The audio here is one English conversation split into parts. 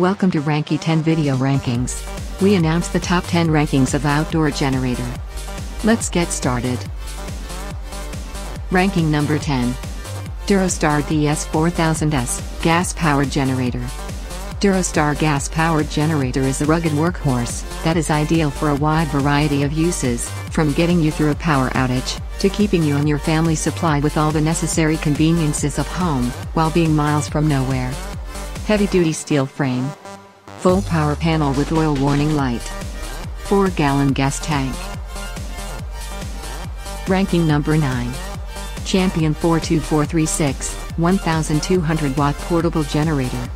Welcome to Ranky 10 video rankings. We announce the top 10 rankings of outdoor generator. Let's get started. Ranking number 10. Durostar DS4000S, gas-powered generator. Durostar gas-powered generator is a rugged workhorse that is ideal for a wide variety of uses, from getting you through a power outage, to keeping you and your family supplied with all the necessary conveniences of home, while being miles from nowhere. Heavy-duty steel frame. Full power panel with oil warning light. 4-gallon gas tank. Ranking number 9. Champion 42436, 1200-watt portable generator.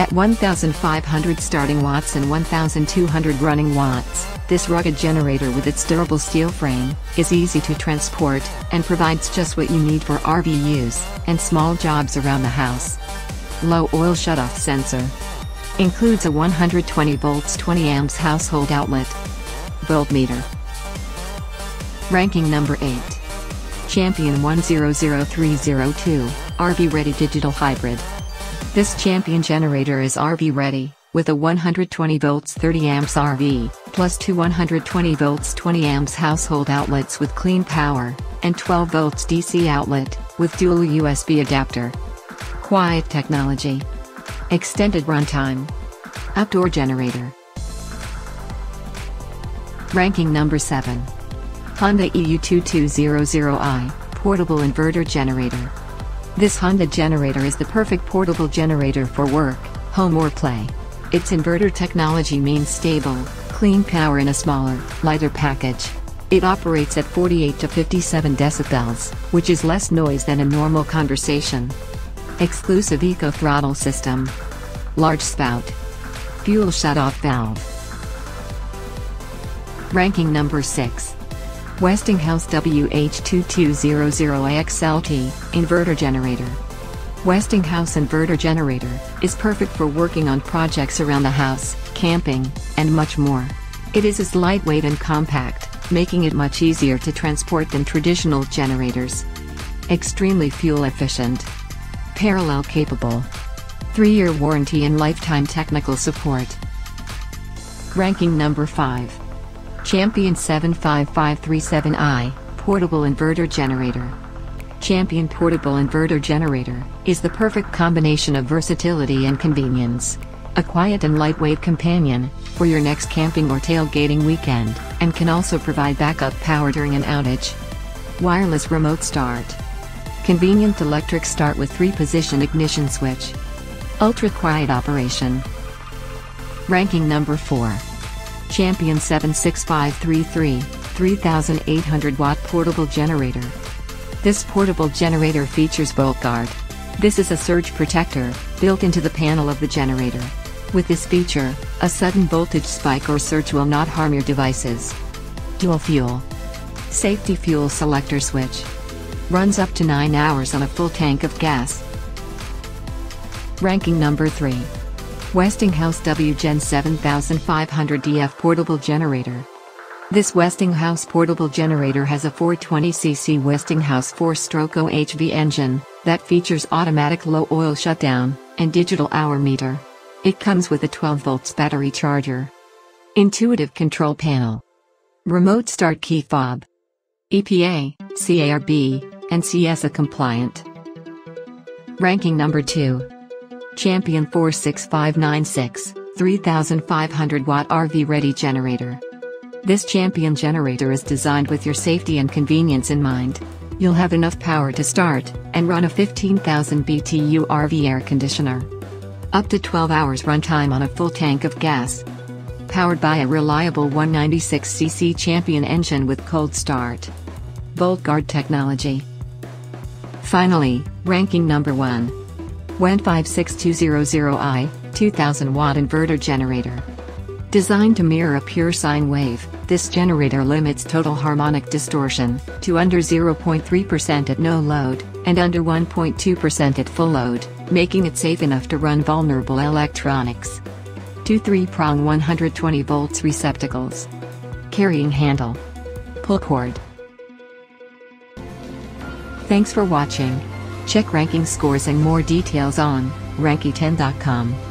At 1500 starting watts and 1200 running watts, this rugged generator with its durable steel frame, is easy to transport, and provides just what you need for RV use, and small jobs around the house. Low oil shutoff sensor. Includes a 120 volts 20 amps household outlet. Voltmeter. Ranking number 8. Champion 100302, RV Ready Digital Hybrid. This Champion generator is RV ready, with a 120 volts 30 amps RV, plus two 120 volts 20 amps household outlets with clean power, and 12 volts DC outlet, with dual USB adapter. Quiet technology. Extended runtime. Outdoor generator. Ranking number 7. Honda EU2200i, portable inverter generator. This Honda generator is the perfect portable generator for work, home or play. Its inverter technology means stable, clean power in a smaller, lighter package. It operates at 48 to 57 decibels, which is less noise than a normal conversation. Exclusive eco-throttle system. Large spout. Fuel shutoff valve. Ranking number 6. Westinghouse WH2200XLT, inverter generator. Westinghouse inverter generator, is perfect for working on projects around the house, camping, and much more. It is as lightweight and compact, making it much easier to transport than traditional generators. Extremely fuel efficient. Parallel capable. 3-year warranty and lifetime technical support. Ranking number 5. Champion 75537i, portable inverter generator. Champion portable inverter generator, is the perfect combination of versatility and convenience. A quiet and lightweight companion, for your next camping or tailgating weekend, and can also provide backup power during an outage. Wireless remote start. Convenient electric start with 3-position ignition switch. Ultra-quiet operation. Ranking number 4. Champion 76533, 3800-watt portable generator. This portable generator features bolt guard. This is a surge protector, built into the panel of the generator. With this feature, a sudden voltage spike or surge will not harm your devices. Dual fuel. Safety fuel selector switch. Runs up to 9 hours on a full tank of gas. Ranking number 3. Westinghouse WGen 7500DF portable generator. This Westinghouse portable generator has a 420cc Westinghouse 4-stroke OHV engine, that features automatic low oil shutdown, and digital hour meter. It comes with a 12-volt battery charger. Intuitive control panel. Remote start key fob. EPA, CARB, and CESA compliant. Ranking number 2. Champion 46596, 3500-watt RV-ready generator. This Champion generator is designed with your safety and convenience in mind. You'll have enough power to start, and run a 15,000 BTU RV air conditioner. Up to 12 hours runtime on a full tank of gas. Powered by a reliable 196cc Champion engine with cold start. Bolt guard technology. Finally, ranking number 1. WEN 56200i, 2000-watt inverter generator. Designed to mirror a pure sine wave, this generator limits total harmonic distortion, to under 0.3% at no load, and under 1.2% at full load, making it safe enough to run vulnerable electronics. Two 3-prong 120 volts receptacles. Carrying handle. Pull cord. Thanks for watching. Check ranking scores and more details on ranky10.com.